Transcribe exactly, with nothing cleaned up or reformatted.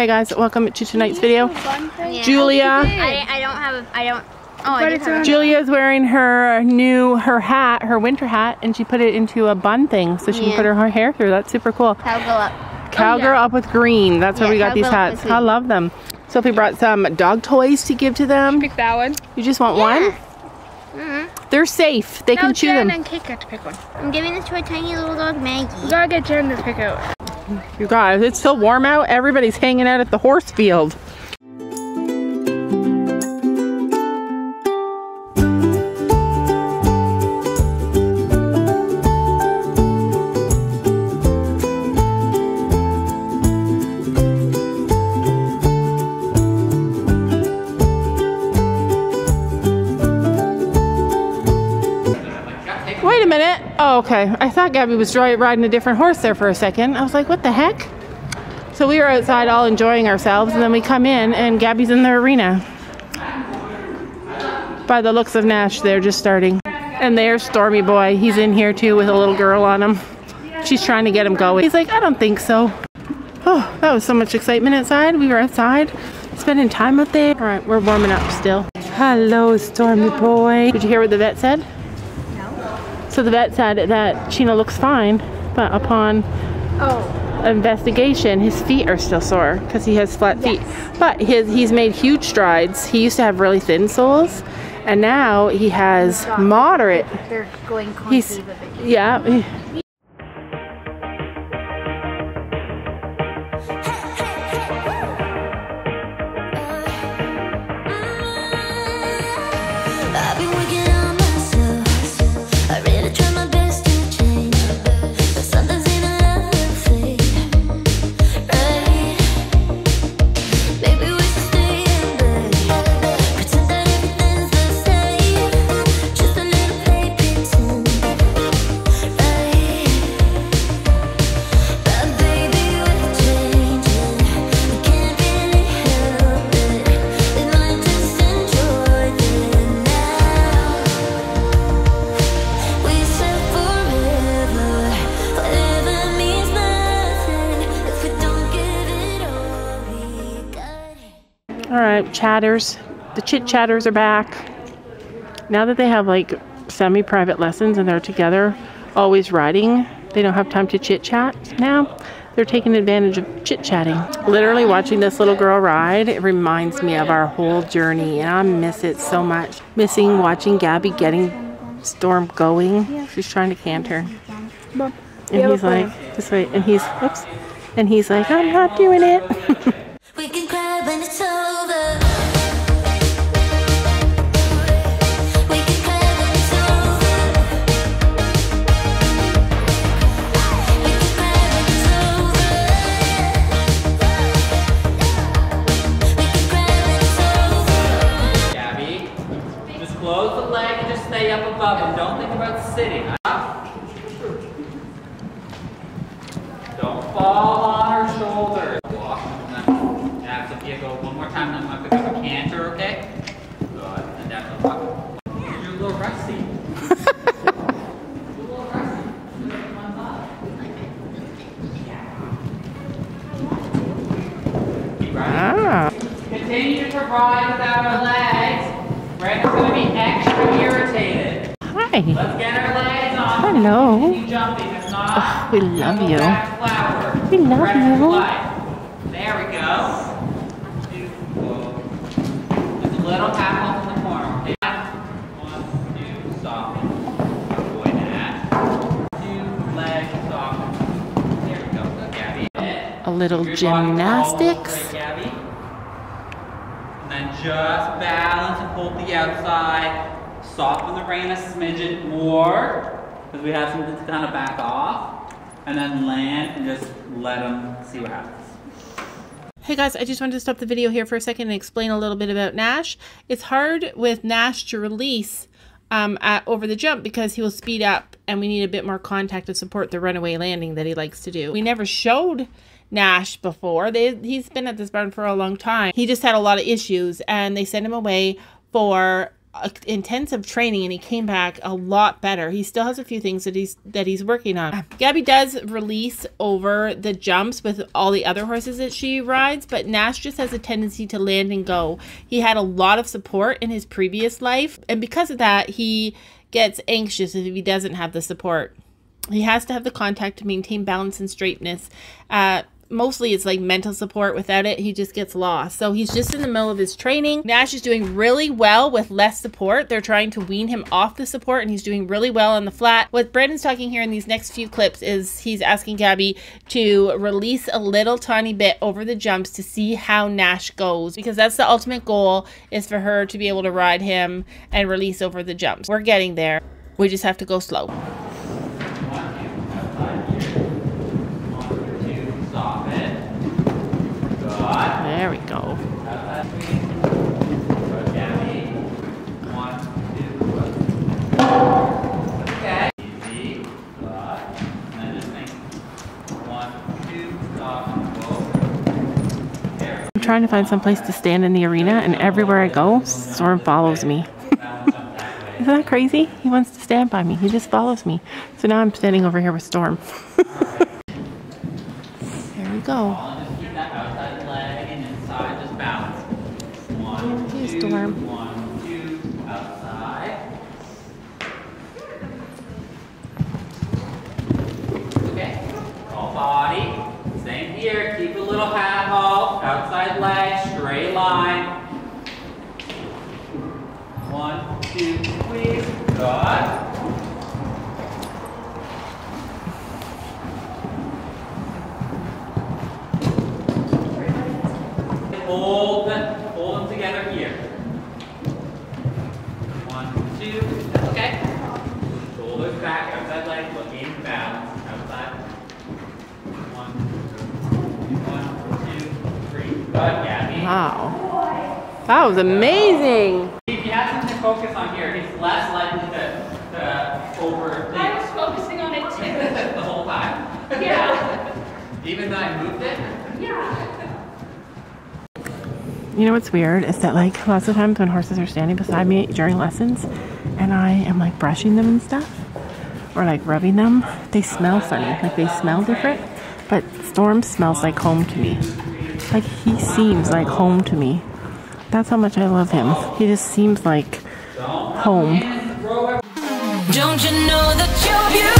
Hey guys, welcome to tonight's video. Yeah. Julia. I, I don't have a, I don't, oh, I do have a Julia's wearing her new, her hat, her winter hat, and she put it into a bun thing so she yeah. can put her, her hair through. That's super cool. Cowgirl up. Cowgirl oh, yeah. up with green. That's yeah, where we got these hats. I love them. Sophie brought some dog toys to give to them. You pick that one. You just want yeah. one? Mm-hmm. They're safe. They no, can chew Jen them. No, Jen and Kate got to pick one. I'm giving this to a tiny little dog, Maggie. You gotta get Jen to pick out. You guys, it's so warm out. Everybody's hanging out at the horse field. Wait a minute. Oh, okay. I thought Gabby was riding a different horse there for a second. I was like, what the heck? So we were outside all enjoying ourselves, and then we come in and Gabby's in the arena. By the looks of Nash, they're just starting. And there's Stormy boy. He's in here too with a little girl on him. She's trying to get him going. He's like, I don't think so. Oh, that was so much excitement outside. We were outside spending time out there. All right, we're warming up still. Hello, Stormy boy. Did you hear what the vet said? So the vet said that Chino looks fine, but upon oh. investigation, his feet are still sore because he has flat yes. feet. But his, he's made huge strides. He used to have really thin soles, and now he has oh moderate. They're going concave a bit. Yeah. Chatters, the chit chatters are back. Now that they have like semi-private lessons and they're together, always riding, they don't have time to chit chat. Now they're taking advantage of chit chatting. Literally watching this little girl ride, it reminds me of our whole journey, and I miss it so much. Missing watching Gabby getting Storm going. She's trying to canter, and he's like this way, and he's oops, and he's like, I'm not doing it. We can cry when it's over. Gabby, just close the leg and just stay up above and don't think about sitting up. Don't fall on her shoulders. Go one more time, then I'm going to pick up a canter, okay? Good. And that's a yeah. You're a little rusty. You're a little rusty. Keep riding. Ah. Continue to ride without our legs. Brenda's going to be extra irritated. Hi. Let's get our legs on. Hello. Keep jumping. If not, oh, we love you. Flower. We love Brenda's you. Life. There we go. Little tackle from the corner. One, two, soften. Avoid that. Two, leg, soften. There we go. So, Gabby. A little gymnastics. Right, Gabby. And then just balance and hold the outside. Soften the rein a smidgen more, because we have something to kind of back off. And then land and just let them see what happens. Hey guys, I just wanted to stop the video here for a second and explain a little bit about Nash. It's hard with Nash to release um, at, over the jump because he will speed up, and we need a bit more contact to support the runaway landing that he likes to do. We never showed Nash before. They, he's been at this barn for a long time. He just had a lot of issues, and they sent him away for intensive training, and he came back a lot better. He still has a few things that he's that he's working on. Gabby does release over the jumps with all the other horses that she rides, but Nash just has a tendency to land and go. He had a lot of support in his previous life, and because of that he gets anxious if he doesn't have the support. He has to have the contact to maintain balance and straightness. Uh, mostly it's like mental support. Without it, he just gets lost. So he's just in the middle of his training. Nash is doing really well with less support. They're trying to wean him off the support, and he's doing really well on the flat. What Brandon's talking here in these next few clips is he's asking Gabby to release a little tiny bit over the jumps to see how Nash goes, because that's the ultimate goal, is for her to be able to ride him and release over the jumps. We're getting there. We just have to go slow. There we go. Okay. Easy. And just think. One, two, stop. There. I'm trying to find some place to stand in the arena, and everywhere I go, Storm follows me. Isn't that crazy? He wants to stand by me. He just follows me. So now I'm standing over here with Storm. There we go. Storm. One, two, outside. Okay. All body. Same here. Keep a little half halt. Outside leg. Straight line. One, two, squeeze. Good. Hold them. Hold them together here. Okay. Shoulders back, outside leg, looking balance. Outside. One, one, two, three. Good, Gabby. Wow. That was amazing. If you have something to focus on here, it's less likely to, to over. I was focusing on it too. The whole time. Yeah. Even though I moved it? Yeah. You know what's weird is that, like, lots of times when horses are standing beside me during lessons and I am like brushing them and stuff, or like rubbing them, they smell funny. Like, they smell different, but Storm smells like home to me. Like, he seems like home to me. That's how much I love him. He just seems like home. Don't you know that you're beautiful?